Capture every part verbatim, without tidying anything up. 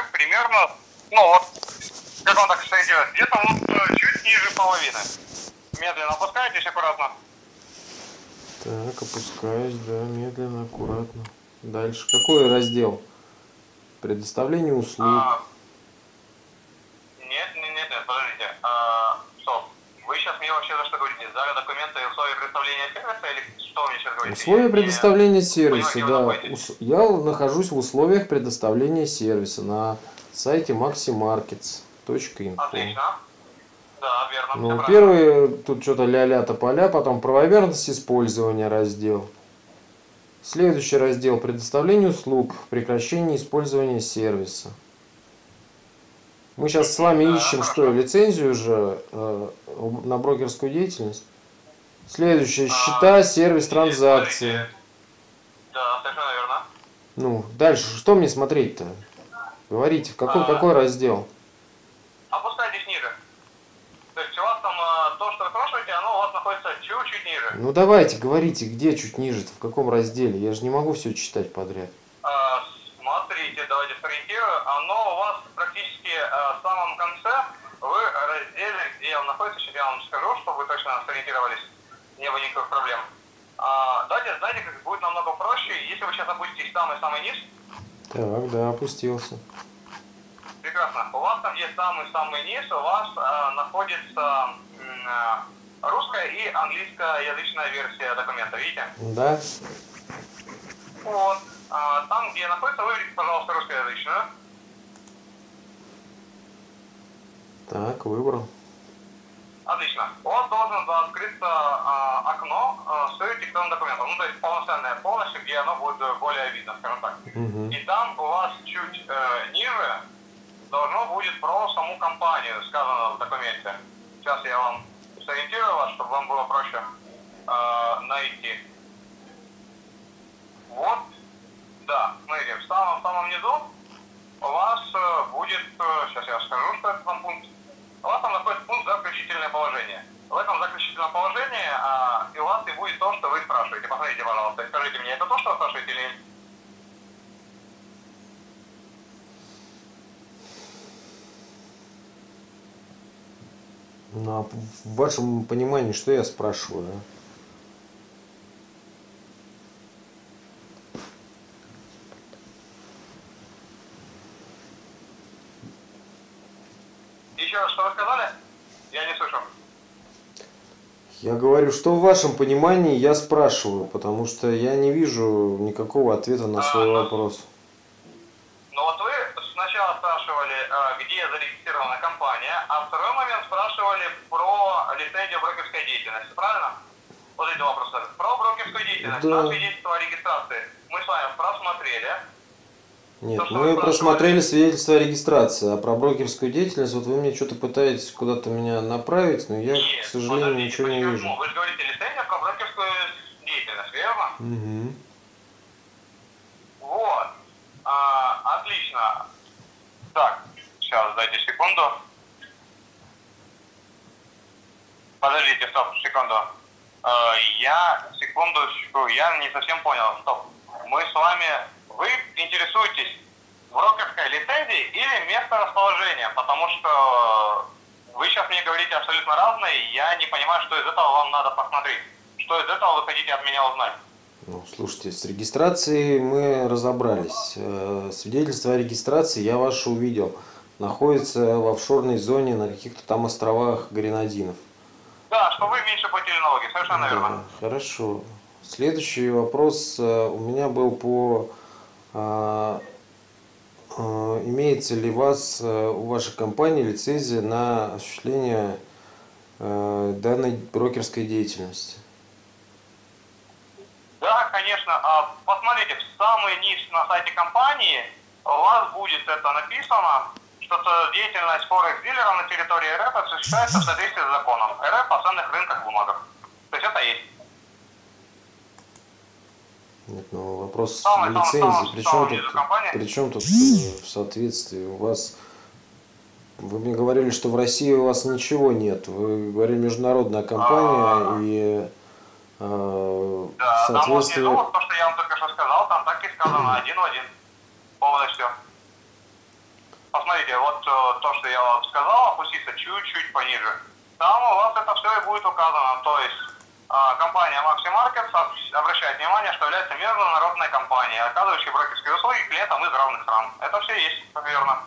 РФ примерно, ну вот, как он так что и делает, где-то вот чуть ниже половины. Медленно опускаетесь, аккуратно. Так, опускаюсь, да, медленно, аккуратно. Дальше. Какой раздел? Предоставление услуг. А, нет, нет, нет, подождите. А, стоп. Вы сейчас мне вообще за что говорите? За документы и условия предоставления сервиса или что вы мне сейчас говорите? Условия предоставления сервиса, да. Ус... Я нахожусь в условиях предоставления сервиса на сайте макси маркетс точка инфо. Отлично. Да, верно. Ну, первые, тут что-то ля-ля тополя, потом правомерность использования раздел. Следующий раздел предоставление услуг, прекращение использования сервиса. Мы сейчас с вами да, ищем, хорошо. Что, лицензию уже э, на брокерскую деятельность? Следующее, счета, а, сервис, транзакции. Смотрите. Да, совершенно верно. Ну, дальше, что мне смотреть-то? Говорите, в какой, а, какой раздел? Опускайтесь ниже. То есть у вас там то, что вы спрашиваете, оно у вас находится чуть-чуть ниже. Ну давайте, говорите, где чуть ниже-то, в каком разделе? Я же не могу все читать подряд. А, смотрите, давайте сориентирую. Оно у вас практически а, в самом конце, вы разделе, где он находится, сейчас я вам скажу, чтобы вы точно сориентировались, не было никаких проблем. А, давайте, знаете, как будет намного проще, если вы сейчас опуститесь в самый-самый низ. Так, да, опустился. Прекрасно. У вас там, где самый-самый низ, у вас э, находится э, русская и английскоязычная версия документа, видите? Да. Вот. А, там, где находится, выберите, пожалуйста, русскоязычную. Так, выбрал. Отлично. У вас должно открыться э, окно э, с текстовым документом, ну, то есть полноценное полностью, где оно будет более видно, скажем так. Угу. И там у вас чуть э, ниже должно будет про саму компанию сказано в документе. Сейчас я вам сориентирую вас, чтобы вам было проще э, найти. Вот, да, смотрите, в самом, в самом низу у вас э, будет, э, сейчас я скажу, что это там пункт, у вас там находится пункт «Заключительное положение». В этом заключительном положении э, и у вас и будет то, что вы спрашиваете. Посмотрите, пожалуйста, скажите мне, это то, что вы спрашиваете или нет? Ну, в вашем понимании, что я спрашиваю? Еще раз, что вы сказали? Я не слышал. Я говорю, что в вашем понимании я спрашиваю, потому что я не вижу никакого ответа на свой а, вопрос. Ну, вот вы сначала спрашивали, где зарегистрирована компания, а второй момент спрашивали про лицензию брокерской деятельности, правильно? Вот эти вопросы. Про брокерскую деятельность, да. Про свидетельство о регистрации. Мы с вами просмотрели. Нет, то, мы просмотрели свидетельство о регистрации, а про брокерскую деятельность, вот вы мне что-то пытаетесь куда-то меня направить, но я, нет, к сожалению, подождите, ничего почему? Не вижу. Вы же говорите лицензию про брокерскую деятельность, верно? Угу. Вот. А, отлично. Так, сейчас, дайте секунду. Подождите, стоп, секунду. Э, я, секундочку, я не совсем понял, стоп. Мы с вами, вы интересуетесь брокерской лицензией или месторасположением, потому что вы сейчас мне говорите абсолютно разные, я не понимаю, что из этого вам надо посмотреть. Что из этого вы хотите от меня узнать? Ну, слушайте, с регистрацией мы разобрались. Свидетельство о регистрации я ваше увидел. Находится в офшорной зоне на каких-то там островах Гренадинов. Да, что вы меньше платили налоги, совершенно да, верно. Хорошо. Следующий вопрос у меня был по... А, а, имеется ли у вас, у вашей компании лицензия на осуществление а, данной брокерской деятельности? Да, конечно. Посмотрите, в самый низ на сайте компании у вас будет это написано, что деятельность форекс-дилера на территории РФ осуществляется в соответствии с законом РФ о ценных рынках бумагах. То есть это есть. Нет, ну вопрос самый, лицензии. Самый, при, самый, чем самый тут, при чем тут в соответствии? У вас... Вы мне говорили, что в России у вас ничего нет. Вы говорили, международная компания а... и... Да, соответствие... там вот внизу, то, что я вам только что сказал, там так и сказано, один в один. Полностью. Посмотрите, вот то, что я вам сказал, опуститься чуть-чуть пониже. Там у вас это все и будет указано. То есть компания MaxiMarkets обращает внимание, что является международной компанией, оказывающей брокерские услуги клиентам из равных стран. Это все есть, верно.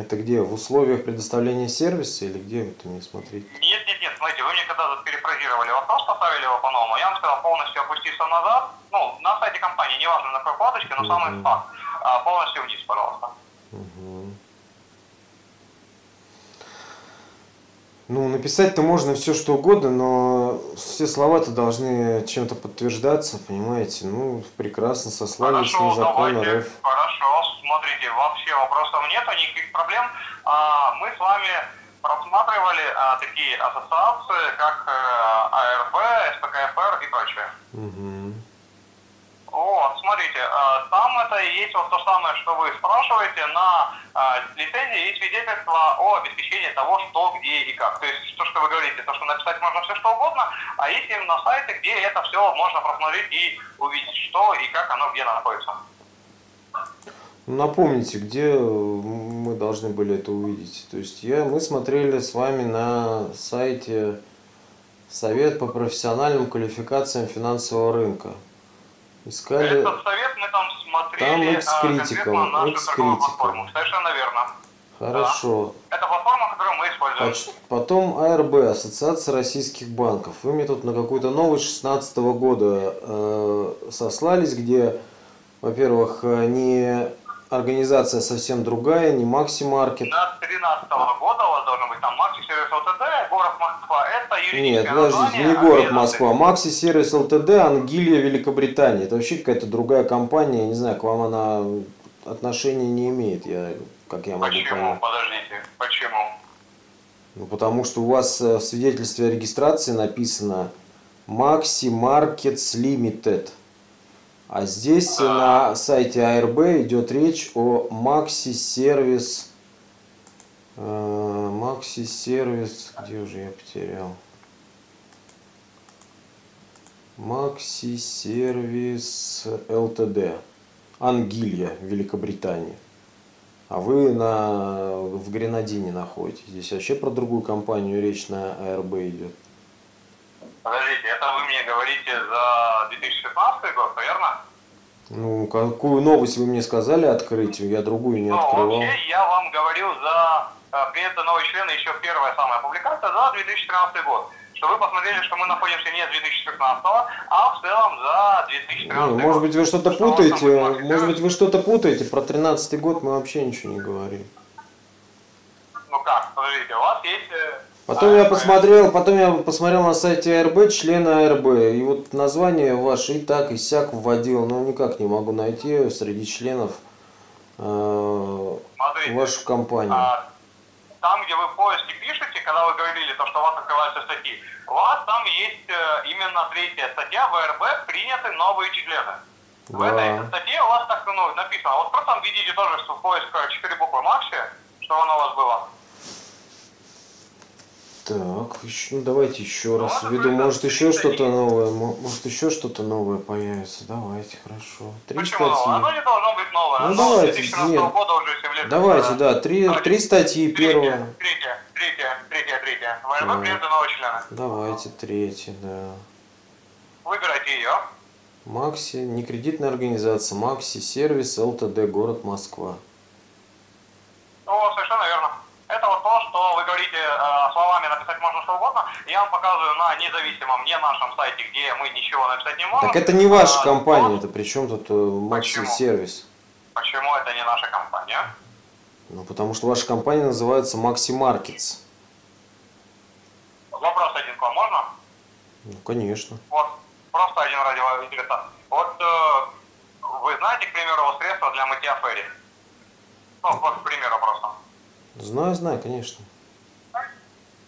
Это где? В условиях предоставления сервиса или где это мне смотреть? Нет, нет, нет, смотрите, вы мне когда перефразировали вопрос, поставили его по-новому, я вам сказал полностью опуститься назад, ну, на сайте компании, неважно на какой вкладочке, но uh-huh. самый факт, а, полностью вниз, пожалуйста. Uh-huh. Ну, написать-то можно все что угодно, но все слова-то должны чем-то подтверждаться, понимаете, ну, прекрасно сослались на закон РФ. Хорошо, смотрите, вообще вопросов нет, никаких проблем. А, мы с вами просматривали а, такие ассоциации, как а, АРБ, СПКФР и прочее. Угу. Вот, смотрите, а, там это и есть вот то самое, что вы спрашиваете, на а, лицензии есть свидетельство о обеспечении того, что, где и как. То есть то, что вы говорите, то, что написать можно все, что угодно, а есть именно сайты, где это все можно просмотреть и увидеть, что и как оно где находится. Напомните, где мы должны были это увидеть. То есть я, мы смотрели с вами на сайте Совет по профессиональным квалификациям финансового рынка. Искали... Этот совет мы там смотрели там конкретно нашу торговую платформу. Совершенно верно. Хорошо. Да. Это платформа, которую мы используем. Потом АРБ, Ассоциация российских банков. Вы мне тут на какую-то новость шестнадцатого года э, сослались, где, во-первых, не... Организация совсем другая, не MaxiMarket. До тринадцатого года у вас должен быть там Maxi Service Лтд, город Москва. Это юридическое Нет, название, не город а Москва. Maxi Service Лтд, Ангелия, Великобритания. Это вообще какая-то другая компания. Я не знаю, к вам она отношения не имеет. Я, как я могу Почему? Понять. Подождите. Почему? Ну, потому что у вас в свидетельстве о регистрации написано MaxiMarkets Limited. А здесь да. на сайте АРБ идет речь о Maxi Service, Maxi Service, где уже я потерял, Maxi Service Лтд, Ангелия, Великобритания. А вы на, в Гренадине находитесь, здесь вообще про другую компанию речь на АРБ идет. Подождите, это вы мне говорите за две тысячи шестнадцатый год, верно? Ну, какую новость вы мне сказали открыть, я другую не ну, открывал. Вообще, я вам говорил за «Привет, новые члены», еще первая самая публикация за две тысячи тринадцатый год. Что вы посмотрели, что мы находимся не две тысячи шестнадцатого, а в целом за две тысячи тринадцатый год. Ну, может быть, вы что-то путаете, что может быть, вы что-то путаете, про тринадцатый год мы вообще ничего не говорили. Ну как, смотрите, у вас есть... Потом я посмотрел, потом я посмотрел на сайте АРБ, члены АРБ, и вот название ваше и так, и сяк вводил, но никак не могу найти среди членов э, Смотрите, вашу компанию. А, там, где вы в поиске пишете, когда вы говорили, то, что у вас открываются статьи, у вас там есть именно третья статья, в АРБ приняты новые члены. Да. В этой статье у вас так ну, написано, вот просто там видите тоже в поиске четыре буквы Макси, что оно у вас было. Так, еще, ну давайте еще раз введу, может еще что-то новое, может еще что-то новое появится, давайте, хорошо. Три Почему статьи. Оно не должно быть новое, ну, оно давайте, года уже семь лет. Давайте, да, три, три статьи, первая. Третья, третья, третья, третья, ВРБ приняты нового члена. Давайте, третья, да. Выбирайте ее. Макси, не кредитная организация, Макси Сервис Лтд, город Москва. О, совершенно верно. Это вот то, что вы говорите, э, словами написать можно что угодно. Я вам показываю на независимом, не нашем сайте, где мы ничего написать не можем. Так это не ваша а, компания, это при чем тут Maxi Service? Почему это не наша компания? Ну потому что ваша компания называется MaxiMarkets. Вопрос один к вам можно? Ну конечно. Вот, просто один ради интереса. Вот э, вы знаете, к примеру, средства для мытья ферри? Ну, вот к примеру просто. Знаю, знаю, конечно.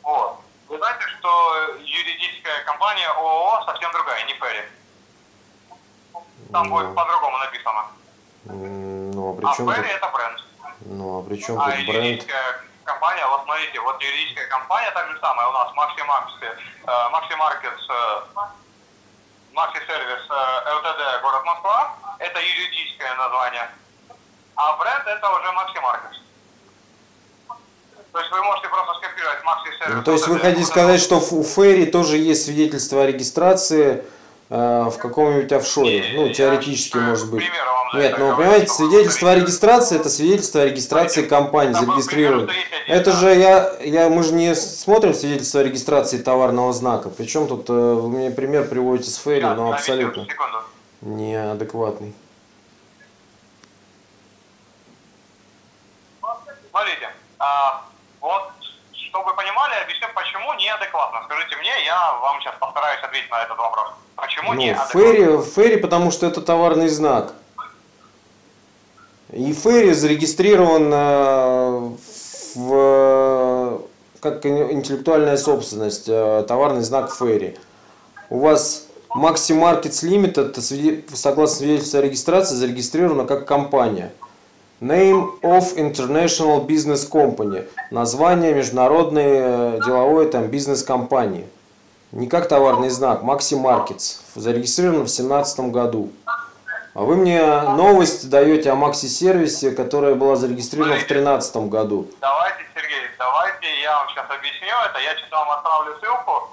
Вот. Вы знаете, что юридическая компания ООО совсем другая, не Ферри. Там Но... будет по-другому написано. Ну, а при а чем Ферри тут... это бренд. Ну, а при чем а тут бренд? Компания, вот смотрите, вот юридическая компания так же самая у нас, MaxiMarkets, MaxiMarkets, Maxi Service Лтд, город Москва, это юридическое название, а бренд это уже MaxiMarkets. То есть вы можете просто скопировать Maxi Service. То есть вы хотите сказать, что у Ферри тоже есть свидетельство о регистрации э, в каком-нибудь офшоре? Ну, теоретически, может быть. Нет, но вы понимаете, свидетельство о регистрации – это свидетельство о регистрации компании, зарегистрированной. Это же я, я, мы же не смотрим свидетельство о регистрации товарного знака. Причем тут э, вы мне пример приводите с Ферри, но абсолютно неадекватный. Смотрите. Вот, чтобы вы понимали, объясню, почему неадекватно. Скажите мне, я вам сейчас постараюсь ответить на этот вопрос. Почему ну, неадекватно? Ферри, ферри, потому что это товарный знак. И ферри зарегистрирован в, как интеллектуальная собственность, товарный знак ферри. У вас MaxiMarkets Limited, согласно свидетельству о регистрации, зарегистрирована как компания. Name of International Business Company. Название международной деловой там бизнес-компании. Не как товарный знак. MaxiMarkets. Зарегистрирован в две тысячи семнадцатом году. А вы мне новость даете о Maxi сервисе, которая была зарегистрирована в две тысячи тринадцатом году. Давайте, Сергей, давайте я вам сейчас объясню это. Я сейчас вам отправлю ссылку,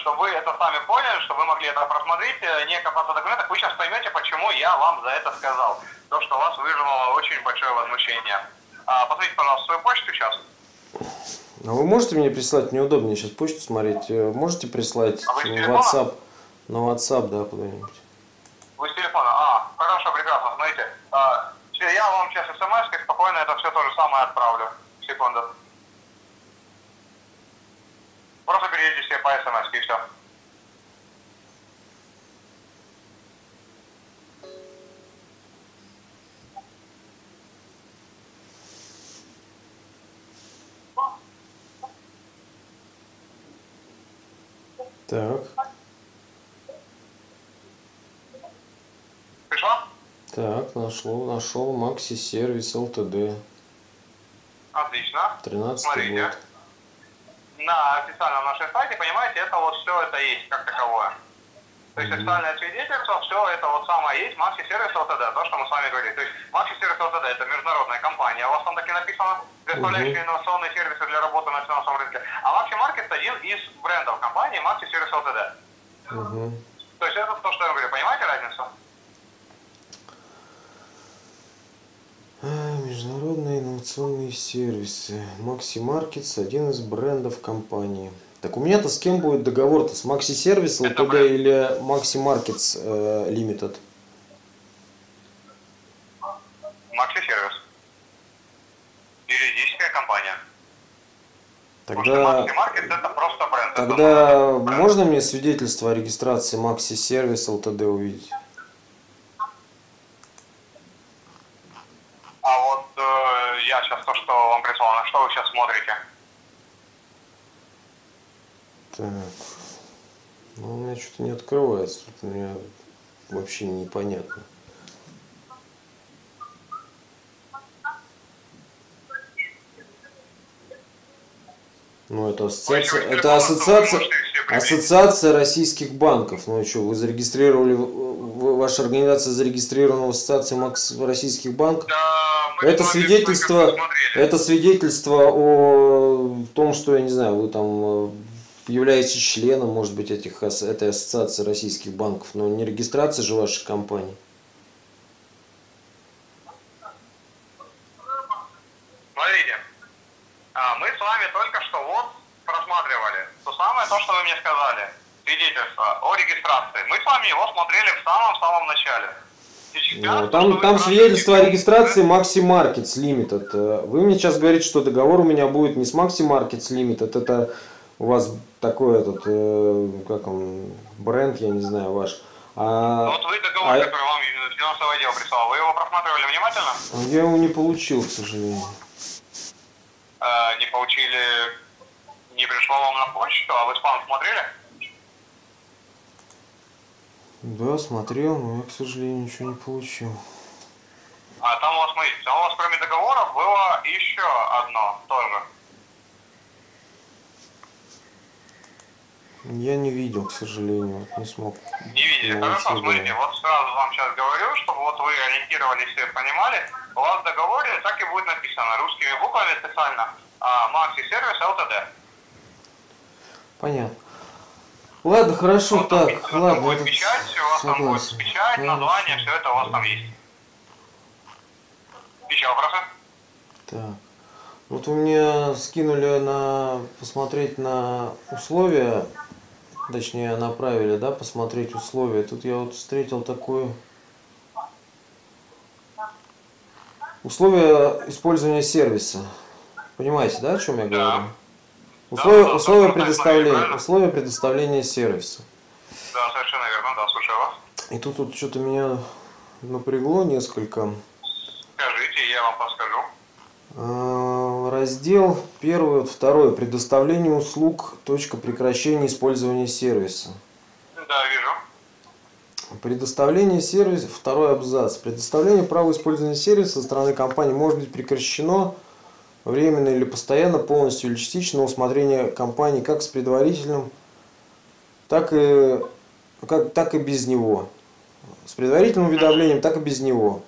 чтобы вы это сами поняли, чтобы вы могли это просмотреть, не копаться документов. Вы сейчас поймете, почему я вам за это сказал. То, что у вас вызвало очень большое возмущение. Посмотрите, пожалуйста, свою почту сейчас. А вы можете мне прислать? Мне удобнее сейчас почту смотреть. Можете прислать а вы на WhatsApp? На WhatsApp, да, куда-нибудь. Вы с телефона? А, хорошо, прекрасно. Смотрите, я вам сейчас смс-кой спокойно это все то же самое отправлю. Секунду. Просто перейдите все по смс-ке и все. Так. Пришло? Так, нашел, нашел Maxi Service Ltd. Отлично. тринадцатый год. На официальном нашем сайте, понимаете, это вот все это есть как таковое. То есть официальное свидетельство, все это вот самое есть, Maxi Service Ltd, то, что мы с вами говорили. То есть Maxi Service Ltd это международная компания, у вас там таки написано, представляющая uh-huh. инновационные сервисы для работы на финансовом рынке. А MaxiMarkets один из брендов компании Maxi Service Ltd. Uh-huh. То есть это то, что я говорю, понимаете разницу? Международные инновационные сервисы. MaxiMarkets один из брендов компании. Так у меня-то с кем будет договор-то? С Maxi Service Ltd или MaxiMarkets э, Limited? Maxi Service. Юридическая компания. Тогда, MaxiMarkets это просто бренд. Тогда это бренд. Можно мне свидетельство о регистрации Maxi Service Ltd увидеть? А вот э, я сейчас то, что вам прислал, на что вы сейчас смотрите? Так, ну у меня что-то не открывается, тут у меня вообще непонятно. Ну это ассоциация, Ой, это ассоциация, ассоциация российских банков. Ну и что, вы зарегистрировали, ваша организация зарегистрирована в ассоциации российских банков? Да, это свидетельство, это свидетельство о том, что я не знаю, вы там являетесь членом, может быть, этих, этой ассоциации российских банков, но не регистрация же вашей компании. Смотрите, мы с вами только что вот просматривали то самое, то, что вы мне сказали, свидетельство о регистрации. Мы с вами его смотрели в самом-самом начале. Сейчас, ну, там там свидетельство о регистрации MaxiMarkets Limited. Вы мне сейчас говорите, что договор у меня будет не с MaxiMarkets Limited, это у вас такой этот, э, как он, бренд, я не знаю, ваш. А, вот вы договор, а... который вам финансовое дело прислал, вы его просматривали внимательно? Я его не получил, к сожалению. Э, не получили, не пришло вам на почту, а вы спам смотрели? Да, смотрел, но я, к сожалению, ничего не получил. А там у вас, смотрите, там у вас кроме договоров было еще одно тоже. Я не видел, к сожалению, не смог. Не видели, хорошо, смотрите, вот сразу вам сейчас говорю, чтобы вот вы ориентировались и понимали, у вас в договоре так и будет написано русскими буквами специально Maxi Service Лтд. Понятно. Ладно, хорошо, вот так, там, ладно. Будет это... печать, у вас согласен. Там будет печать, да, название, все это у вас там есть. Еще вопросы? Так. Вот вы мне скинули на посмотреть на условия, точнее направили, да, посмотреть условия. Тут я вот встретил такое. Условия использования сервиса. Понимаете, да, о чем я говорю? Да. Условия, да, условия, предоставления, условия предоставления сервиса. Да, совершенно верно, да, слушаю вас. И тут вот что-то меня напрягло несколько. Скажите, я вам подскажу. Раздел первый, вот второй, предоставление услуг, точка прекращения использования сервиса. Да, вижу. Предоставление сервиса, второй абзац. Предоставление права использования сервиса со стороны компании может быть прекращено временно или постоянно, полностью или частично, на усмотрение компании как с предварительным, так и, как, так и без него. С предварительным уведомлением, так и без него.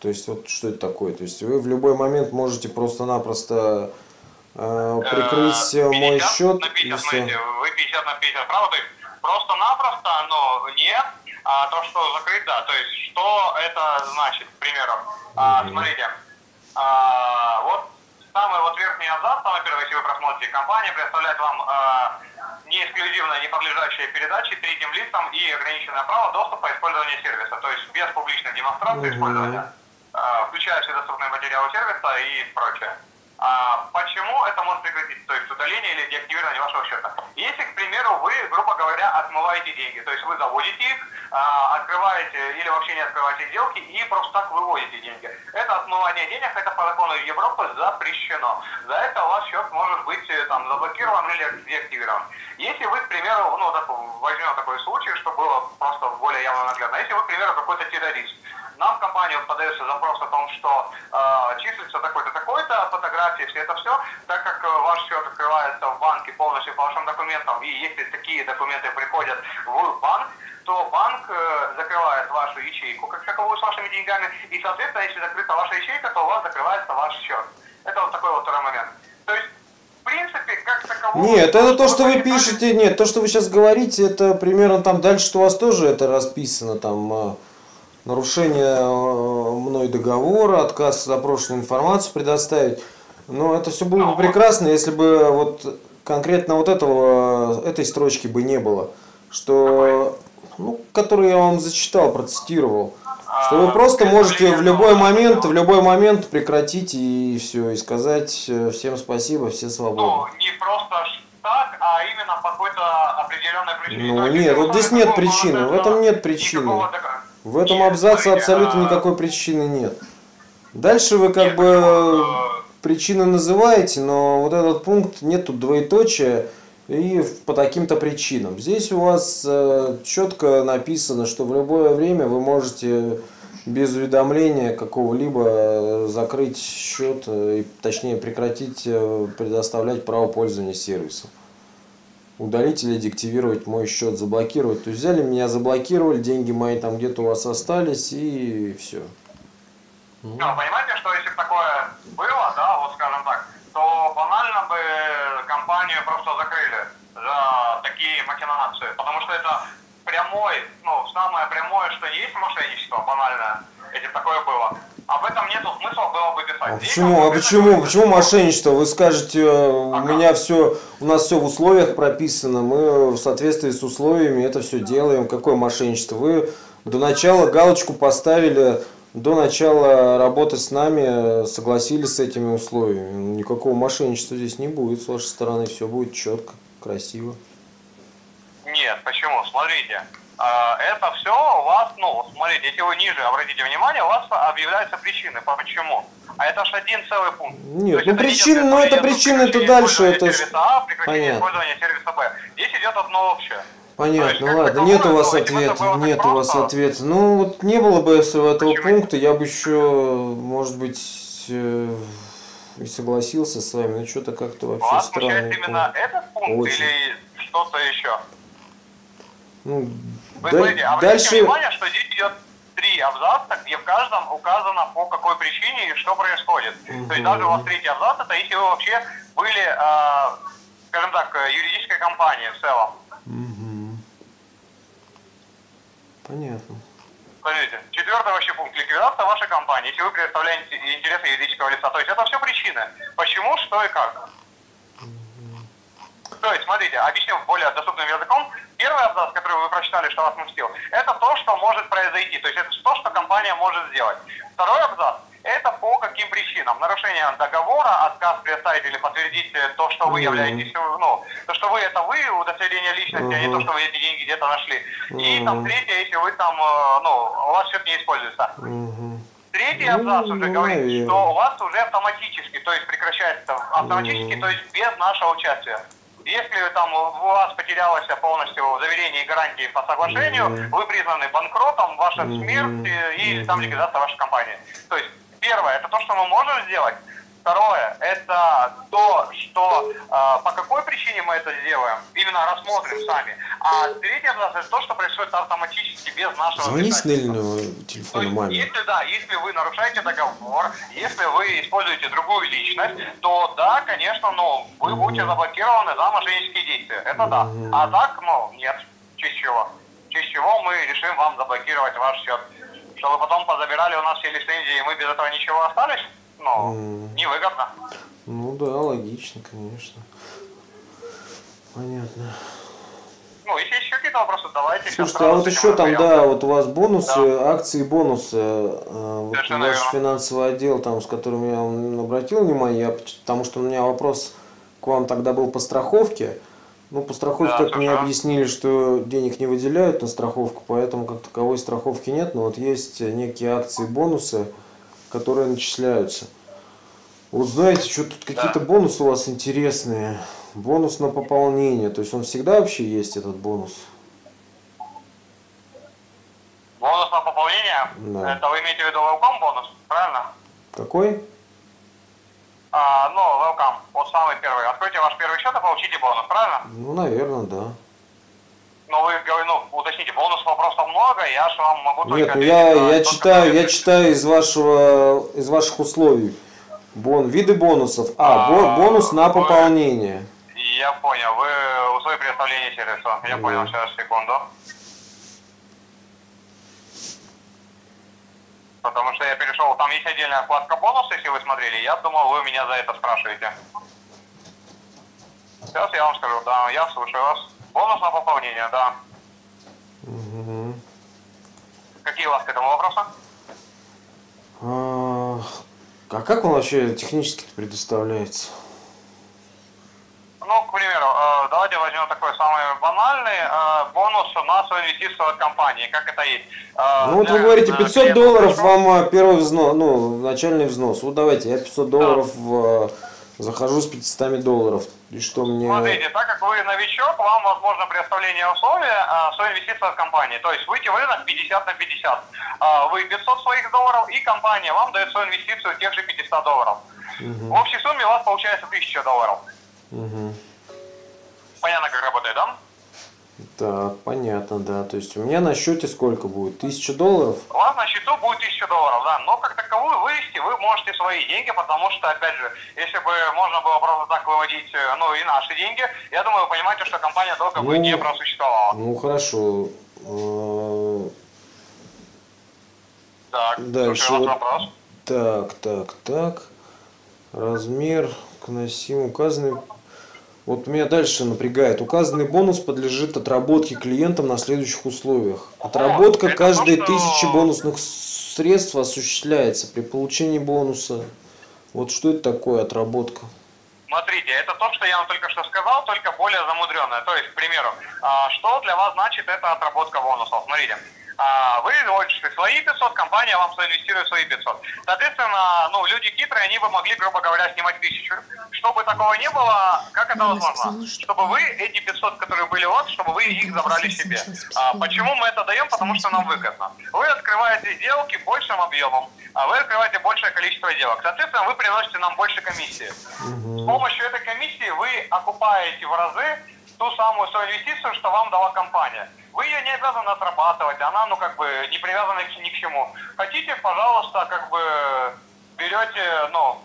То есть, вот что это такое? То есть, вы в любой момент можете просто-напросто э, прикрыть мой счет. пятьдесят на пятьдесят, смотрите, вы пятьдесят на пятьдесят, правда? То есть, просто-напросто, но нет, а то, что закрыть, да. То есть, что это значит, к примеру? А, смотрите, а, вот самый вот верхний абзац, самый первый, если вы просмотрите, компания предоставляет вам а, не эксклюзивно не подлежащие передачи третьим лицам и ограниченное право доступа и использования сервиса. То есть, без публичной демонстрации mm-hmm. использования. Включая все доступные материалы сервиса и прочее. А почему это может прекратиться, то есть удаление или деактивирование вашего счета? Если, к примеру, вы, грубо говоря, отмываете деньги, то есть вы заводите их, открываете или вообще не открываете сделки и просто так выводите деньги. Это отмывание денег, это по закону Европы запрещено. За это ваш счет может быть там заблокирован или деактивирован. Если вы, к примеру, ну, так, возьмем такой случай, чтобы было просто более явно наглядно, если вы, к примеру, какой-то террорист, нам в компанию подается запрос о том, что э, числится такой-то, такой-то, фотографии, все это все, так как ваш счет открывается в банке полностью по вашим документам, и если такие документы приходят в банк, то банк э, закрывает вашу ячейку, как таковую, с вашими деньгами, и, соответственно, если закрыта ваша ячейка, то у вас закрывается ваш счет. Это вот такой вот второй момент. То есть, в принципе, как таковую... Нет, это то, что вы пишете, нет, то, что вы сейчас говорите, это примерно там дальше, что у вас тоже это расписано, там... нарушение мной договора, отказ от запрошенной информации предоставить. Но это все было бы прекрасно, если бы вот конкретно вот этого, этой строчки бы не было, что, ну, которую я вам зачитал, процитировал, что вы просто можете в любой момент, в любой момент прекратить и все, и сказать всем спасибо, все свободны. Ну, не просто так, а именно по какой-то определенной причине. Ну нет, вот здесь нет причины, в этом нет причины. В этом абзаце абсолютно никакой причины нет. Дальше вы как бы причины называете, но вот этот пункт, нету двоеточия и по таким-то причинам. Здесь у вас четко написано, что в любое время вы можете без уведомления какого-либо закрыть счет, и, точнее прекратить предоставлять право пользования сервисом. Удалить или деактивировать мой счет, заблокировать. То есть взяли меня, заблокировали, деньги мои там где-то у вас остались и все. Ну, понимаете, что если бы такое было, да, вот скажем так, то банально бы компанию просто закрыли за такие махинации. Потому что это прямой, ну, самое прямое, что есть мошенничество банальное, если бы такое было. Об этом нету смысла было бы писать. А почему? А почему? Почему мошенничество? Вы скажете, у меня все, у нас все в условиях прописано, мы в соответствии с условиями это все делаем. Какое мошенничество? Вы до начала галочку поставили, до начала работы с нами согласились с этими условиями. Никакого мошенничества здесь не будет с вашей стороны, все будет четко, красиво. Нет, почему? Смотрите. Это все у вас, ну, смотрите, если вы ниже обратите внимание, у вас объявляются причины. Почему? А это же один целый пункт. Нет, ну причины, но это причины, это дальше. Это сервиса А, прекращение использования сервиса Б. Здесь идет одно общее. Понятно, ну ладно, нет у вас ответа, нет у вас ответа. Ну, вот не было бы этого пункта, я бы еще, может быть, и согласился с вами, но что-то как-то вообще странно. Вас смущает именно этот пункт или что-то еще? Ну, вы да, смотрите, обратите дальше... внимание, что здесь идет три три абзаца, где в каждом указано, по какой причине и что происходит. Угу. То есть даже у вас третий абзац, это если вы вообще были, э, скажем так, юридической компанией в целом. Угу. Понятно. Смотрите, четвертый вообще пункт. Ликвидация вашей компании, если вы представляете интересы юридического лица. То есть это все причины. Почему, что и как. То есть, смотрите, объясню более доступным языком. Первый абзац, который вы прочитали, что вас мстил, это то, что может произойти. То есть это то, что компания может сделать. Второй абзац, это по каким причинам. Нарушение договора, отказ предоставить или подтвердить то, что вы являетесь, ну, то, что вы это вы, удостоверение личности, а не то, что вы эти деньги где-то нашли. И там третье, если вы там, ну, у вас счет не используется. Третий абзац уже говорит, что у вас уже автоматически, то есть прекращается автоматически, то есть без нашего участия. Если там у вас потерялось полностью заверение и гарантии по соглашению, mm-hmm. вы признаны банкротом, ваша mm-hmm. смерть и mm-hmm. там ликвидация вашей компании. То есть первое, это то, что мы можем сделать. Второе, это то, что э, по какой причине мы это сделаем, именно рассмотрим сами. А третье, это то, что происходит автоматически, без нашего... Звоните с мобильного телефона маме. Если, да, если вы нарушаете договор, если вы используете другую личность, то да, конечно, но вы угу. будете заблокированы за мошеннические действия. Это да. Угу. А так, ну, нет, через чего. Через чего мы решим вам заблокировать ваш счет. Чтобы потом позабирали у нас все лицензии, и мы без этого ничего остались. Ну, mm. невыгодно. Ну да, логично, конечно. Понятно. Ну, если еще какие-то вопросы, давайте. Слушайте, а вот еще там, да, вот у вас бонусы, да. акции и бонусы. Вот ваш верно. Финансовый отдел, там, с которым я обратил внимание, я, потому что у меня вопрос к вам тогда был по страховке. Ну, по страховке, да, как мне объяснили, что денег не выделяют на страховку, поэтому как таковой страховки нет, но вот есть некие акции и бонусы, которые начисляются. Вот знаете, что тут какие-то да. бонусы у вас интересные. Бонус на пополнение. То есть он всегда вообще есть, этот бонус? Бонус на пополнение? Да. Это вы имеете в виду welcome бонус, правильно? Какой? А, ну, welcome. Вот самый первый. Откройте ваш первый счет и получите бонус, правильно? Ну, наверное, да. Ну, вы, ну, уточните, бонусов вопросов много, я же вам могу только... Нет, ну я, на, я, читаю, я читаю из, вашего, из ваших условий. Бон, виды бонусов. А, а бонус на вы, пополнение. Я понял. Вы условия предоставления сервиса. Я да. понял. Сейчас, секунду. Потому что я перешел... Там есть отдельная вкладка бонусы, если вы смотрели. Я думал, вы меня за это спрашиваете. Сейчас я вам скажу. Да, я слушаю вас. Бонус на пополнение, да. Угу. Какие у вас к этому вопросы? А, а как он вообще технически предоставляется? Ну, к примеру, давайте возьмем такой самый банальный бонус на свою инвестицию от компании. Как это есть? Ну, вот вы говорите, пятьсот долларов вам первый взнос, ну, начальный взнос. Вот давайте, я пятьсот долларов... Да. Захожу с пятьюстами долларов. И что мне... Смотрите, так как вы новичок, вам возможно предоставление условия а, соинвестиции от компании. То есть выйти в рынок пятьдесят на пятьдесят. А, вы пятьсот своих долларов, и компания вам дает соинвестицию тех же пятьдесят долларов. Угу. В общей сумме у вас получается тысяча долларов. Угу. Понятно, как работает, да? Так, понятно, да. То есть у меня на счете сколько будет? тысяча долларов? У вас на счету будет тысяча долларов, да. Но как таковую вывести вы можете свои деньги, потому что, опять же, если бы можно было просто так выводить, ну, и наши деньги, я думаю, вы понимаете, что компания долго ну, бы не просуществовала. Ну, хорошо. Так, дальше вот... вопрос. Так, так, так. Размер к носим указанный... Вот меня дальше напрягает. Указанный бонус подлежит отработке клиентам на следующих условиях. Отработка каждой тысячи бонусных средств осуществляется при получении бонуса. Вот что это такое отработка? Смотрите, это то, что я вам только что сказал, только более замудренное. То есть, к примеру, что для вас значит эта отработка бонусов? Смотрите. Вы вложите свои пятьсот, компания вам соинвестирует свои пятьсот. Соответственно, ну, люди хитрые, они бы могли, грубо говоря, снимать тысячу. Чтобы такого не было, как это возможно? Чтобы вы эти пятьсот, которые были у вас, чтобы вы их забрали себе. А почему мы это даем? Потому что нам выгодно. Вы открываете сделки большим объемом, а вы открываете большее количество сделок. Соответственно, вы приносите нам больше комиссии. С помощью этой комиссии вы окупаете в разы ту самую свою инвестицию, что вам дала компания. Вы ее не обязаны отрабатывать, она, ну, как бы, не привязана ни к чему. Хотите, пожалуйста, как бы, берете, ну,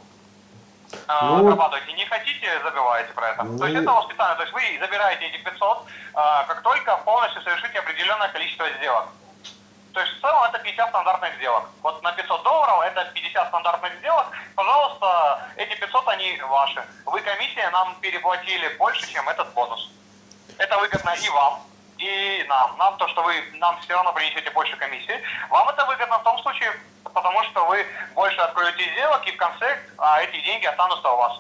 ну отрабатывайте. Не хотите, забиваете про это. Ну, то есть это воспитание. То есть вы забираете эти пятьсот, как только полностью совершите определенное количество сделок. То есть в целом это пятьдесят стандартных сделок. Вот на пятьсот долларов это пятьдесят стандартных сделок. Пожалуйста, эти пятьсот, они ваши. Вы комиссия нам переплатили больше, чем этот бонус. Это выгодно и вам, и нам. Нам то, что вы нам все равно принесете больше комиссии. Вам это выгодно в том случае, потому что вы больше откроете сделок, и в конце а, эти деньги останутся у вас.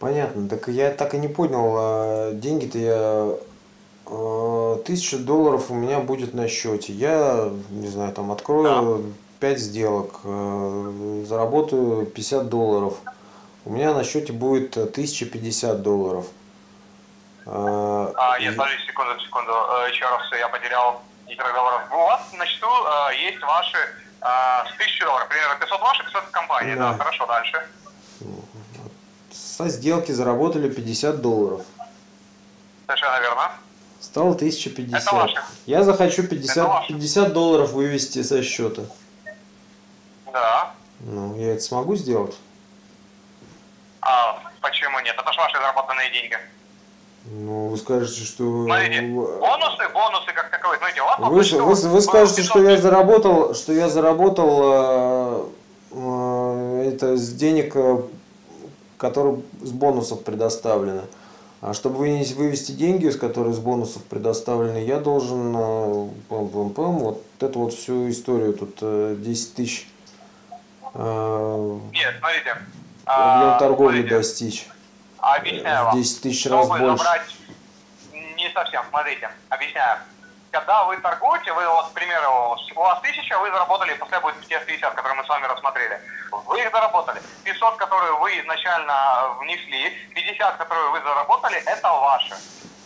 Понятно. Так я так и не понял. Деньги-то я... Тысяча долларов у меня будет на счете. Я, не знаю, там открою да. пять сделок, заработаю пятьдесят долларов. У меня на счете будет тысяча пятьдесят долларов. А, нет, подожди, секунду, секунду. Еще раз, я потерял несколько долларов. У вас на счету есть ваши тысяча долларов. Примерно пятьсот ваших, пятьсот компаний. Да. Да, хорошо, дальше. Со сделки заработали пятьдесят долларов. Совершенно верно. Стало тысяча пятьдесят. Я захочу пятьдесят, пятьдесят долларов вывести со счета. Да. Ну, я это смогу сделать? А почему нет? Это же ваши заработанные деньги. Ну, вы скажете, что... Смотрите, бонусы, бонусы как таковые. Смотрите, ладно, вы, вы, вы, вы скажете, что я заработал, что я заработал э, э, это с денег, э, которые с бонусов предоставлены. А чтобы вывести деньги, из которых с бонусов предоставлены, я должен пам-пам-пам, вот эту вот всю историю, тут десять тысяч нет, смотрите, объем торговли смотрите, достичь. Объясняю вам. десять тысяч раз чтобы больше. Забрать... Не совсем, смотрите, объясняю. Когда вы торгуете, вы, вот, к примеру, у вас тысяча, вы заработали, пускай будет пятьдесят, которые мы с вами рассмотрели. Вы их заработали. пятьсот, которые вы изначально внесли, пятьдесят, которые вы заработали, это ваши.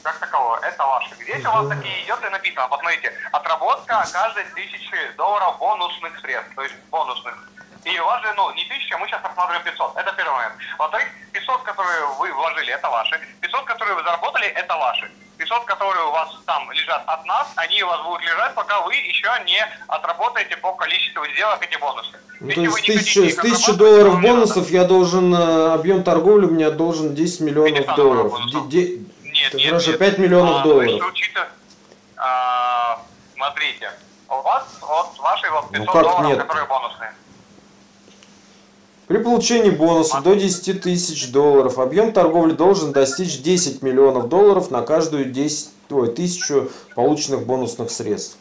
Как таковое, это ваши. Здесь у вас такие идет и написано, посмотрите, отработка каждой тысячи долларов бонусных средств, то есть бонусных. И у вас же, ну, не тысяча, мы сейчас рассматриваем пятьсот. Это первый момент. Во-вторых, пятьсот, которые вы вложили, это ваши. пятьсот, которые вы заработали, это ваши. пятьсот, которые у вас там лежат от нас, они у вас будут лежать, пока вы еще не отработаете по количеству сделок эти бонусы. Ну, то есть с тысячи долларов бонусов я должен, объем торговли у меня должен десять миллионов долларов. Нет, нет, хорошо, пять миллионов долларов. Смотрите, у вас вот ваши пятьсот долларов, которые бонусные. При получении бонуса до десяти тысяч долларов объем торговли должен достичь десяти миллионов долларов на каждую десять, ой, тысячу полученных бонусных средств.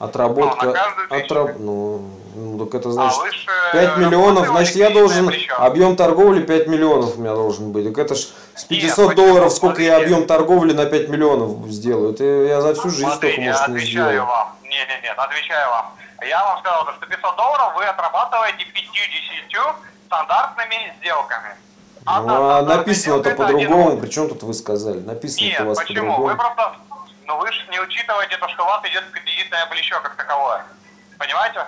Отработка... А, отраб... ну, ну, так это значит а пять миллионов, значит я должен... Плечо. Объем торговли пять миллионов у меня должен быть. Так это ж с пятисот долларов сколько я объем торговли на пять миллионов сделаю. Это я за всю жизнь только, может, не сделаю. Нет, нет, нет, отвечаю вам. Я вам сказал, что пятьсот долларов вы отрабатываете пятьюдесятью стандартными сделками. А ну, а написано-то по-другому, один... причем тут вы сказали? Написано-то у вас по-другому. Вы просто, ну вы же не учитываете то, что у вас идет кредитное плечо как таковое. Понимаете?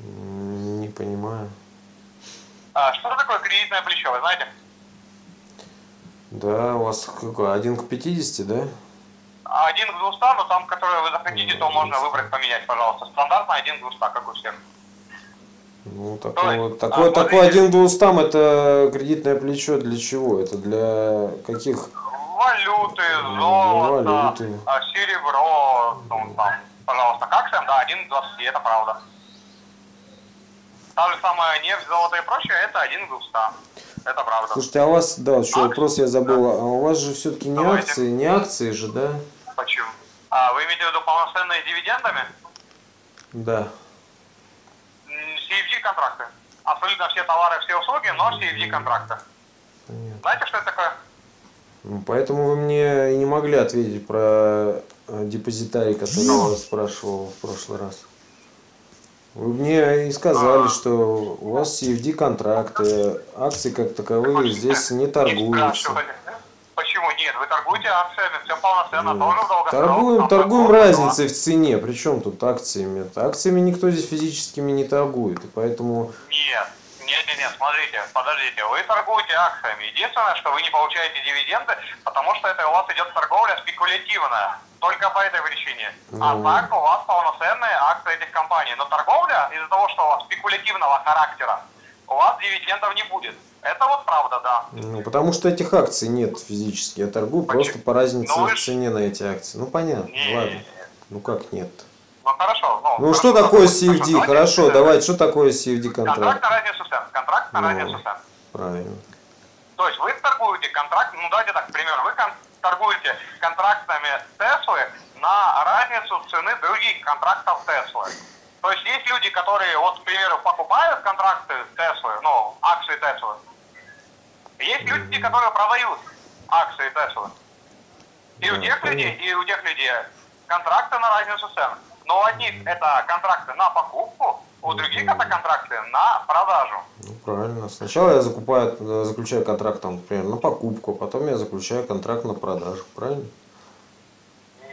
Не понимаю. А, что такое кредитное плечо, вы знаете? Да, у вас какое? один к пятидесяти, да? один к двумстам, но там, которые вы захотите, то можно выбрать, поменять, пожалуйста. Стандартно один к двумстам, как у всех. Ну, такое, есть, такое, а, такое один к двумстам, это кредитное плечо для чего? Это для каких? Валюты, золото, для валюты. Серебро, ну, там, пожалуйста, как всем, да, один к двадцати, это правда. Та же самая нефть, золото и прочее, это один к двумстам. Это правда. Слушайте, а у вас, да, еще акции? Вопрос я забыл, да. А у вас же все-таки не Давайте. акции, не акции же, да? Почему? А вы имеете в виду полноценные дивидендами? Да. си эф ди контракты. Абсолютно все товары, все услуги, но си эф ди контракты. Понятно. Знаете, что это такое? Ну, поэтому вы мне и не могли ответить про депозитарий, который я вас спрашивал в прошлый раз. Вы мне и сказали, что у вас си эф ди контракты, акции как таковые здесь не торгуются. Почему нет? Вы торгуете акциями, все полноценно, тоже долгосрочно. Торгуем, торгуем разницей в цене, причем тут акциями. Акциями никто здесь физическими не торгует, и поэтому... Нет, Нет, нет, нет, смотрите, подождите, вы торгуете акциями. Единственное, что вы не получаете дивиденды, потому что это у вас идет торговля спекулятивная. Только по этой причине. Mm. А так у вас полноценные акции этих компаний. Но торговля из-за того, что у вас спекулятивного характера, у вас дивидендов не будет. Это вот правда, да. Ну, потому что этих акций нет физически. Я торгую Почему? просто по разнице ну, в вы... цене на эти акции. Ну, понятно, не... ладно. Ну, как нет? Ну, хорошо. Ну, ну хорошо, что такое си эф ди? Хорошо, хорошо давайте, что такое си эф ди-контракт? Контракт на разницу цен. Контракт на ну, разницу цен. Правильно. То есть вы торгуете контракт, ну, давайте так, пример, вы торгуете контрактами Теслы на разницу цены других контрактов Теслы. То есть есть люди, которые, вот, к примеру, покупают контракты Теслы, ну, акции Теслы. Есть люди, которые продают акции Теслы. И у тех людей, и у тех людей контракты на разницу цен. Но у одних это контракты на покупку, у других это контракты на продажу. Ну, правильно. Сначала я закупаю, заключаю контракт, там, например, на покупку, потом я заключаю контракт на продажу. Правильно?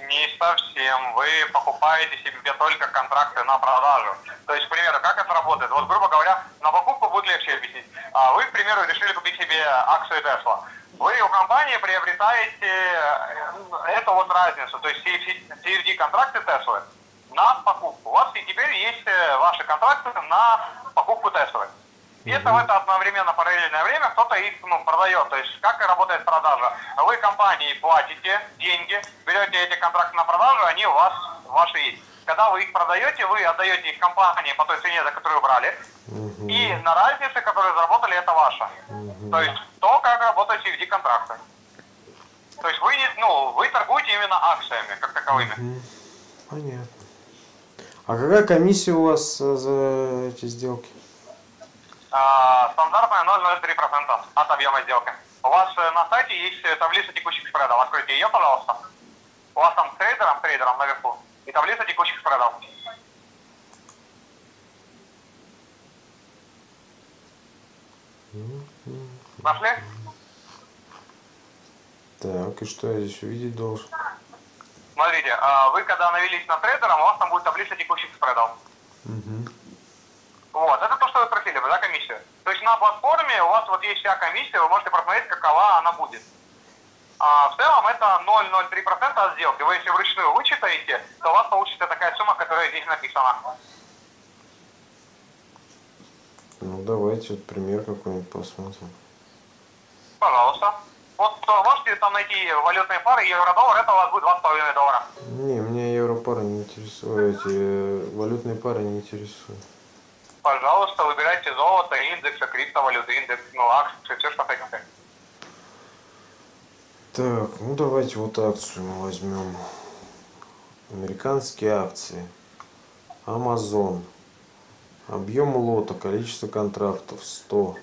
Не совсем. Вы покупаете себе только контракты на продажу. То есть, к примеру, как это работает? Вот, грубо говоря, на покупку будет легче объяснить. Вы, к примеру, решили купить себе акцию Tesla. Вы у компании приобретаете эту вот разницу, то есть си эф ди-контракты Tesla на покупку. У вас и теперь есть ваши контракты на покупку Tesla. И это в это одновременно, параллельное время кто-то их ну, продает. То есть как работает продажа? Вы компании платите деньги, берете эти контракты на продажу, они у вас ваши есть. Когда вы их продаете, вы отдаете их компании по той цене, за которую брали, угу. и на разнице, которую заработали, это ваша. Угу. То есть то, как работают си эф ди-контракты. То есть вы, не, ну, вы торгуете именно акциями, как таковыми. Угу. Понятно. А какая комиссия у вас за эти сделки? Стандартная ноль целых ноль три процента от объема сделки. У вас на сайте есть таблица текущих спредов. Откройте ее, пожалуйста. У вас там трейдером, трейдером наверху. И таблица текущих спредов. Нашли? Так, и что я здесь увидеть должен? Смотрите, вы когда навелись на трейдером, у вас там будет таблица текущих спредов. Угу. Вот, это то, что вы просили бы, да, комиссию? То есть на платформе у вас вот есть вся комиссия, вы можете посмотреть, какова она будет. А в целом это ноль целых ноль три процента от сделки. Вы если вручную вычитаете, то у вас получится такая сумма, которая здесь написана. Ну, давайте вот пример какой-нибудь посмотрим. Пожалуйста. Вот можете там найти валютные пары, евро-доллар, это у вас будет два с половиной доллара. Не, меня евро-пары не интересуют, эти валютные пары не интересуют. Пожалуйста, выбирайте золото, индексы, криптовалюты, индекс, ну, акции, все, что хотите. Так, ну давайте вот акцию мы возьмем. Американские акции. Amazon. Объем лота, количество контрактов сто.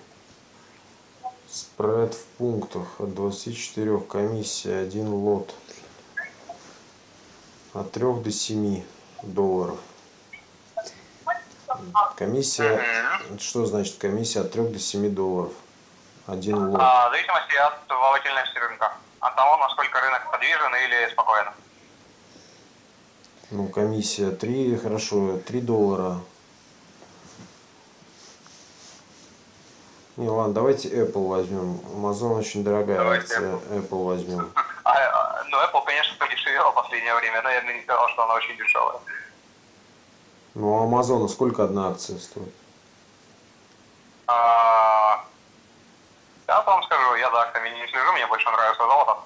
Спред в пунктах от двадцати четырёх, комиссия один лот. От трёх до семи долларов. Комиссия, что значит комиссия от трёх до семи долларов? Один лот. В зависимости от волатильности рынка. От того, насколько рынок подвижен или спокоен. Ну, комиссия три, хорошо, три доллара. Не, ладно, давайте Apple возьмем. Amazon очень дорогая давайте акция. Apple, Apple возьмем. А, ну, Apple, конечно, подешевела в последнее время, но я не сказал, что она очень дешевая. Ну, у Амазона сколько одна акция стоит? А, я вам скажу, я за акциями не слежу, мне больше нравится золото.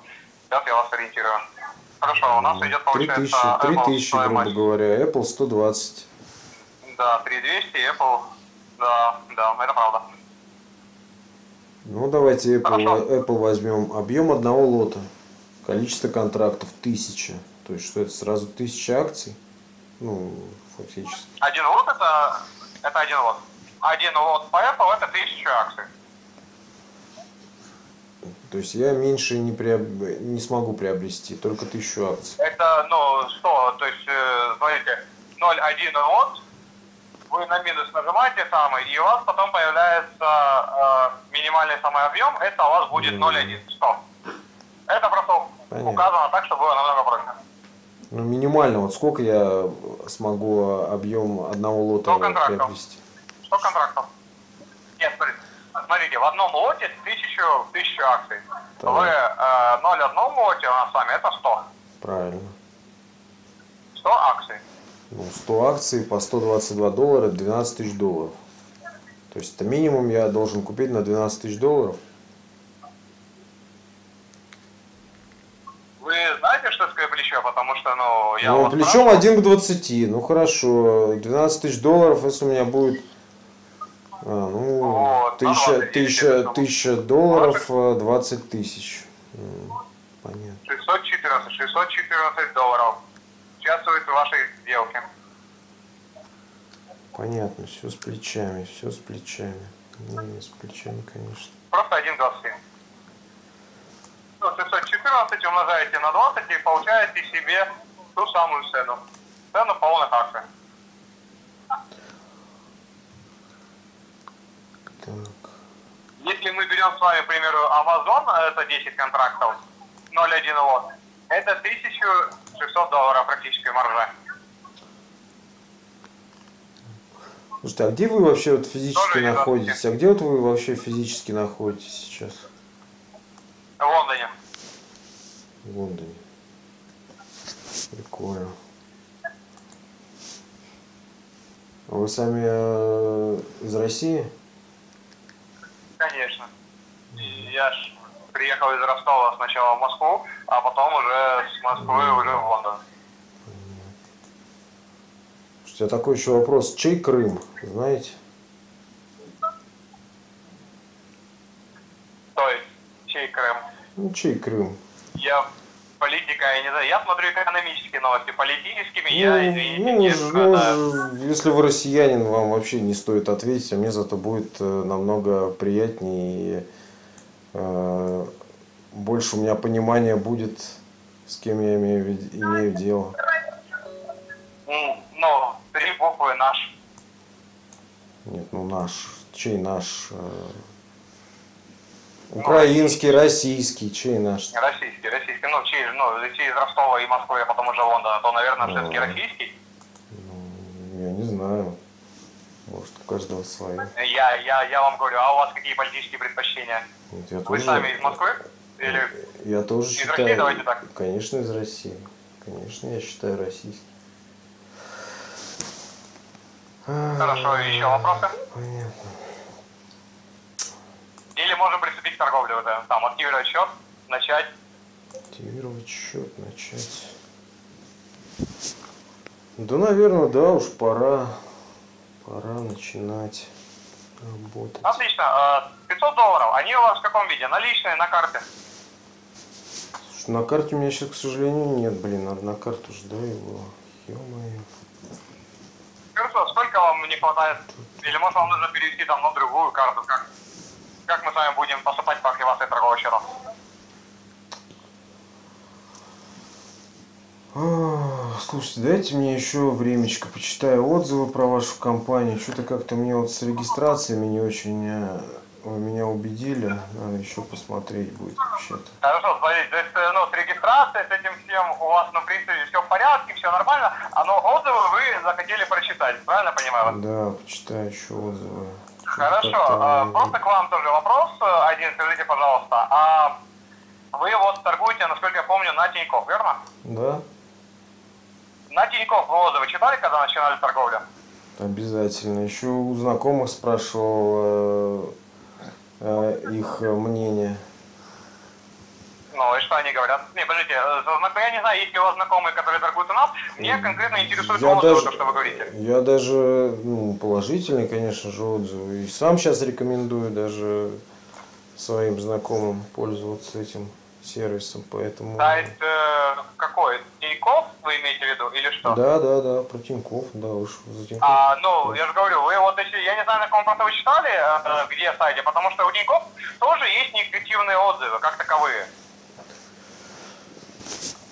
Сейчас я вас ориентирую. Хорошо, у нас идет, получается, три тысячи, грубо говоря, Apple сто двадцать. Да, три тысячи двести, Apple, да, да, это правда. Ну, давайте Apple, Apple возьмем. Объем одного лота, количество контрактов тысяча. То есть, что это сразу тысяча акций? Ну, фактически. Один лот это, это один лот. Один лот по Apple это тысяча акций. То есть я меньше не, приоб... не смогу приобрести, только тысячу акций. Это, ну, сто, то есть, смотрите, ноль целых одна лот, вы на минус нажимаете самый, и у вас потом появляется э, минимальный самый объем, это у вас будет ноль целых одна сотая. Это просто Понятно. указано так, чтобы было намного проще. Ну, минимально, вот сколько я смогу объем одного лота приобрести? сто контрактов. сто контрактов. Нет, смотрите, в одном лоте тысячу, тысячу акций. Так. В э, ноль целых одной лоте у нас с вами это сто. Правильно. сто акций. Ну, сто акций по сто двадцать два доллара, двенадцать тысяч долларов. То есть это минимум я должен купить на двенадцать тысяч долларов. Вы знаете, что такое плечо? Потому что, ну, я... Ну, плечом прав... один к двадцати. Ну, хорошо. двенадцать тысяч долларов, если у меня будет... А, ну, вот, тысяча долларов, двадцать тысяч. Понятно. шестьсот четырнадцать долларов. Участвует в вашей сделке. Понятно, все с плечами, все с плечами. Не, не с плечами, конечно. Просто один к двадцати. Ну, шестьсот четырнадцать умножаете на двадцать и получаете себе ту самую цену. Цену полной акции. Так. Если мы берем с вами, к примеру, Amazon, это десять контрактов, ноль целых одна лот, это тысяча шестьсот долларов практически маржа. Слушайте, а где вы вообще вот физически находитесь? А где вот вы вообще физически находитесь сейчас? В Лондоне. В Лондоне. Прикольно. А вы сами э, из России? Конечно. Я ж приехал из Ростова сначала в Москву, а потом уже с Москвы mm. уже в Лондон. У тебя такой еще вопрос. Чей Крым? Знаете? То есть, чей Крым? Ну, чей Крым? Я политика, я не знаю. Я смотрю экономические новости. Политическими ну, я, извините, ну, не знаю. Ну, если вы россиянин, вам вообще не стоит ответить. А мне зато будет намного приятнее. И, э, больше у меня понимания будет, с кем я имею, имею дело. Ну, три буквы наш. Нет, ну наш. Чей наш? Украинский, ну, российский, чей наш? Российский, российский. Ну, чей же, ну, если из Ростова и Москвы, а потом уже Лондона, то, наверное, ну, все-таки российский. Ну, я не знаю. Может, у каждого свои. Я, я, я вам говорю, а у вас какие политические предпочтения? Нет, я Вы тоже... сами из Москвы? Или я тоже из считаю... России? Давайте так. Конечно, из России. Конечно, я считаю российский. Хорошо, еще вопросы? Понятно. Или можем приступить к торговле уже. Там активировать счет, начать. Активировать счет, начать. Да, наверное, да, уж пора. Пора начинать работать. Отлично. пятьсот долларов. Они у вас в каком виде? Наличные, на карте? Слушай, на карте у меня сейчас, к сожалению, нет. Блин, надо на карту ждать его. Ё-моё. Хорошо, сколько вам не хватает? Или может вам нужно перевести там на другую карту? Как, как мы с вами будем поступать по активации торгового счета? Слушайте, дайте мне еще времечко, почитаю отзывы про вашу компанию. Что-то как-то мне вот с регистрациями не очень... Вы меня убедили, надо еще посмотреть будет вообще-то. Хорошо, смотрите, то есть, ну, с регистрацией, с этим всем у вас, ну, в принципе, все в порядке, все нормально, а но отзывы вы захотели прочитать, правильно понимаю? Да, почитаю еще отзывы. Хорошо, просто к вам тоже вопрос один, скажите, пожалуйста, а вы вот торгуете, насколько я помню, на Тинькофф, верно? Да. На Тинькофф вы отзывы читали, когда начинали торговлю? Обязательно, еще у знакомых спрашивал... их мнение. Ну и что они говорят? Не, подождите, я не знаю, есть ли у вас знакомые, которые торгуют у нас, мне конкретно интересует отзывы, то, что вы говорите. Я даже, ну, положительный, конечно же, отзывы. И сам сейчас рекомендую даже своим знакомым пользоваться этим сервисом, поэтому... Сайт э, какой? Тинькофф вы имеете в виду или что? Да, да, да, про Тинькофф, да, уж за Тинькофф. А, ну, да. Я же говорю, вы вот если, я не знаю, на каком просто вы читали, э, где сайте, потому что у Тинькофф тоже есть негативные отзывы, как таковые.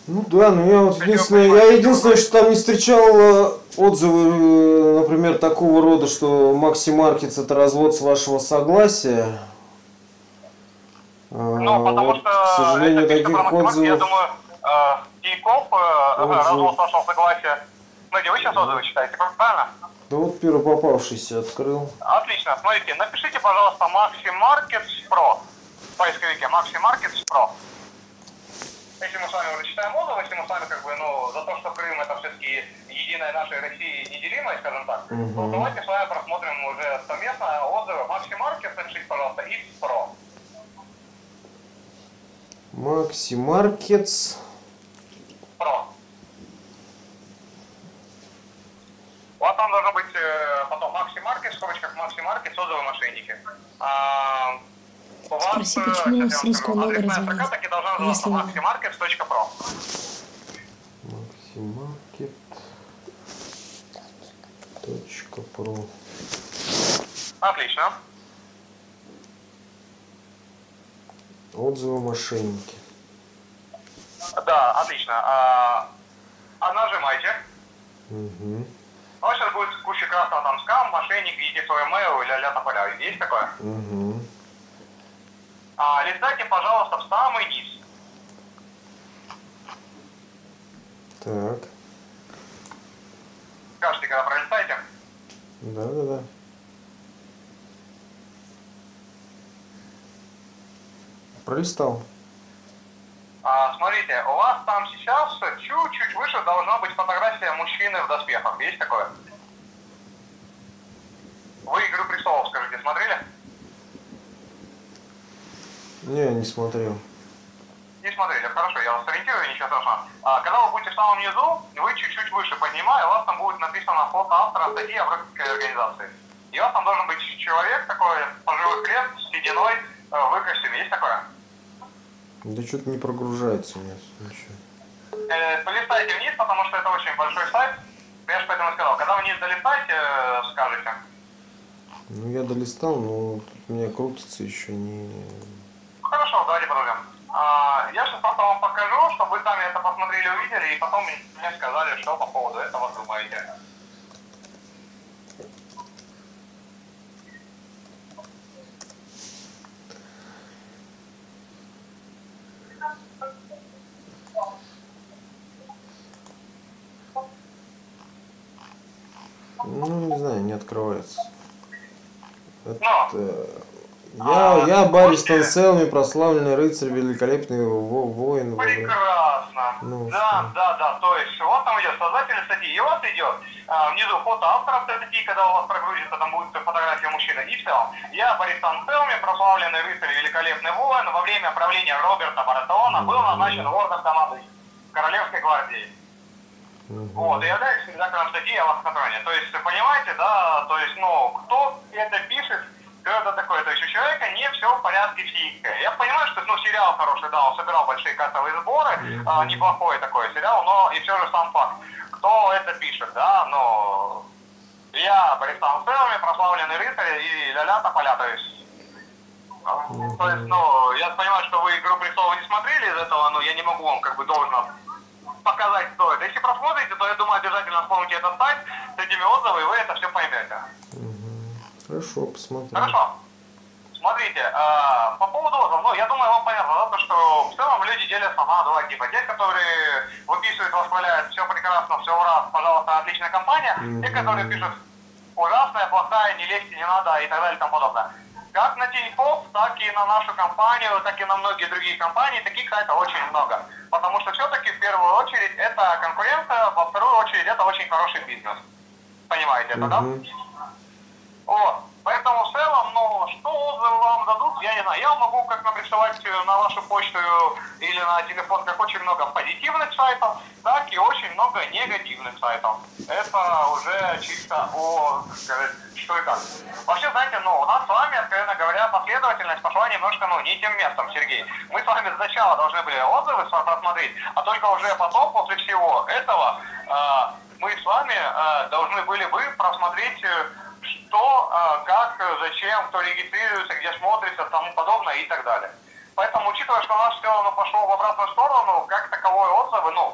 Ну да, ну я вот единственное, я единственное, что там не встречал отзывы, например, такого рода, что MaxiMarkets — это развод с вашего согласия. Ну, потому вот, что, к сожалению, это таких отзывов... Я думаю, Тинькофф, развод с вашего согласия. Смотрите, вы сейчас отзывы читаете, правильно? Да вот первопопавшийся открыл. Отлично, смотрите, напишите, пожалуйста, MaxiMarkets.pro в поисковике, MaxiMarkets.pro. Если мы с вами уже читаем отзывы, если мы с вами как бы, ну, за то, что Крым это все-таки единая наша Россия неделимая, скажем так, угу. то давайте с вами просмотрим уже совместно отзывы. MaxiMarkets, напишите, пожалуйста, и про. MaxiMarkets. Про. У вас там должно быть э, потом MaxiMarkets, в скобочках MaxiMarkets, отзывы мошенники. А, у вас э, адресная строка таки должна называться MaxiMarkets.pro. MaxiMarkets.pro. Отлично. Отзывы мошенники. Да, отлично. А, а нажимайте. Угу. Ну, сейчас будет куча красного там скам, мошенник, видите свой мейл или ля-ля тополя. Есть такое? Угу. А, листайте, пожалуйста, в самый низ. Так. Скажите, когда пролистаете? Да, да, да. Пролистал. А, смотрите, у вас там сейчас чуть-чуть выше должна быть фотография мужчины в доспехах. Есть такое? Вы «Игру престолов», скажите, смотрели? Не, не смотрел. Не смотрели, хорошо, я вас ориентирую, ничего страшного. А, когда вы будете в самом низу, вы чуть-чуть выше поднимая, у вас там будет написано фото автора статьи о брокерской организации. И у вас там должен быть человек такой, пожилых лет, с сединой, в костюме. Есть такое? Да что-то не прогружается у меня. Э, долистайте вниз, потому что это очень большой сайт. Я же поэтому сказал, когда вниз долистаете, э, скажите. Ну я долистал, но у меня крутится еще не... Хорошо, давайте продолжим. А, я сейчас просто вам покажу, чтобы вы сами это посмотрели, увидели, и потом мне сказали, что по поводу этого думаете. Ну, не знаю, не открывается. Это... Я, я Барис Танселми, прославленный рыцарь, великолепный во воин. Прекрасно. Ну, да, да, да. То есть, вот там идет создатель статьи, и вот идет а, внизу фото автора статьи, когда у вас прогрузится, там будет фотография мужчины. И все. Я Барис Танселми, прославленный рыцарь, великолепный воин, во время правления Роберта Баратеона mm -hmm. был назначен орденом Анны Королевской гвардии. Угу. Вот, и являюсь редактором статьи о лохотроне. То есть, понимаете, да, то есть, ну, кто это пишет, кто это такое. То есть, у человека не все в порядке физика. Я понимаю, что, ну, сериал хороший, да, он собирал большие кассовые сборы, угу. а, неплохой такой сериал, но и все же сам факт. Кто это пишет, да, ну, я Борис Танселми, прославленный рыцарь и ля-ля тополя, то есть... Угу. То есть, ну, я понимаю, что вы «Игру престолов» не смотрели из этого, но я не могу вам, как бы, должно... показать, кто это. Если просмотрите, то я думаю, обязательно вспомните этот сайт с этими отзывами, и вы это все поймете. Угу. Хорошо, посмотрим. Хорошо. Смотрите, э, по поводу отзывов, ну, я думаю, вам понятно, да, то, что в целом люди делятся на два типа. Те, которые выписывают, восхваляют, все прекрасно, все ура, пожалуйста, отличная компания. Угу. Те, которые пишут ужасная, плохая, не лезьте, не надо и так далее и тому подобное. Как на Тинькофф, так и на нашу компанию, так и на многие другие компании, таких сайтов очень много. Потому что все-таки в первую очередь это конкуренция, во вторую очередь это очень хороший бизнес. Понимаете это, да? Вот. Поэтому в целом, ну, что отзывы вам дадут, я не знаю. Я могу как-то присылать на вашу почту или на телефон как очень много позитивных сайтов, так и очень много негативных сайтов. Это уже чисто о, как сказать, что и как. Вообще, знаете, ну, у нас с вами, откровенно говоря, последовательность пошла немножко, ну, не тем местом, Сергей. Мы с вами сначала должны были отзывы просмотреть, а только уже потом, после всего этого, э, мы с вами э, должны были бы просмотреть... что, как, зачем, кто регистрируется, где смотрится, тому подобное и так далее. Поэтому, учитывая, что у нас все оно пошло в обратную сторону, как таковое отзывы, ну,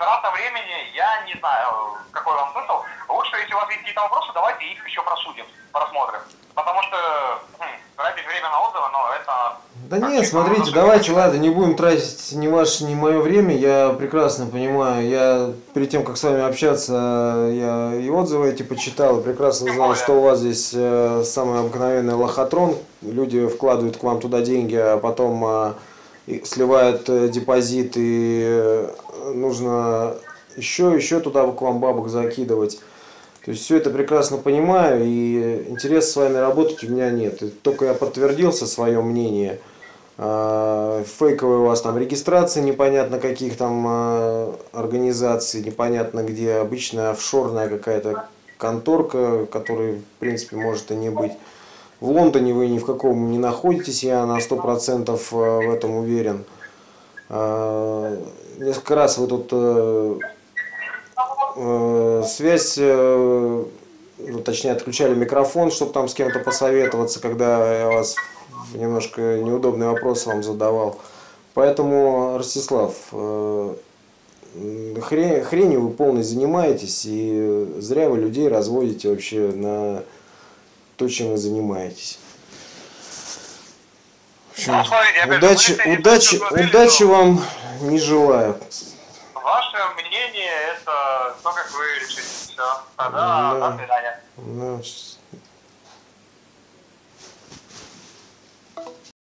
трата времени, я не знаю, какой вам смысл. Лучше, если у вас есть какие-то вопросы, давайте их еще просудим, просмотрим. Потому что, хм, тратить время на отзывы, но это Да нет, смотрите, давайте, ладно, не будем тратить ни ваше, ни мое время, я прекрасно понимаю. Я перед тем, как с вами общаться, я и отзывы эти почитал, и прекрасно знал, что у вас здесь самый обыкновенный лохотрон. Люди вкладывают к вам туда деньги, а потом сливают депозит, и нужно еще, еще туда к вам бабок закидывать. То есть все это прекрасно понимаю, и интереса с вами работать у меня нет. И только я подтвердился свое мнение. Фейковые у вас там регистрации непонятно каких там организаций, непонятно где, обычная офшорная какая-то конторка, которой в принципе может и не быть. В Лондоне вы ни в каком не находитесь, я на сто процентов в этом уверен. Несколько раз вы тут... связь, точнее отключали микрофон, чтобы там с кем-то посоветоваться, когда я вас немножко неудобный вопрос вам задавал. Поэтому, Ростислав, хрень, хренью вы полной занимаетесь, и зря вы людей разводите вообще на то, чем вы занимаетесь. В общем, ну, удачи, говорю, удачи, удачи, удачи вам не желаю. Ваше мнение – это то, как вы решите все. Тогда да. До свидания. Да.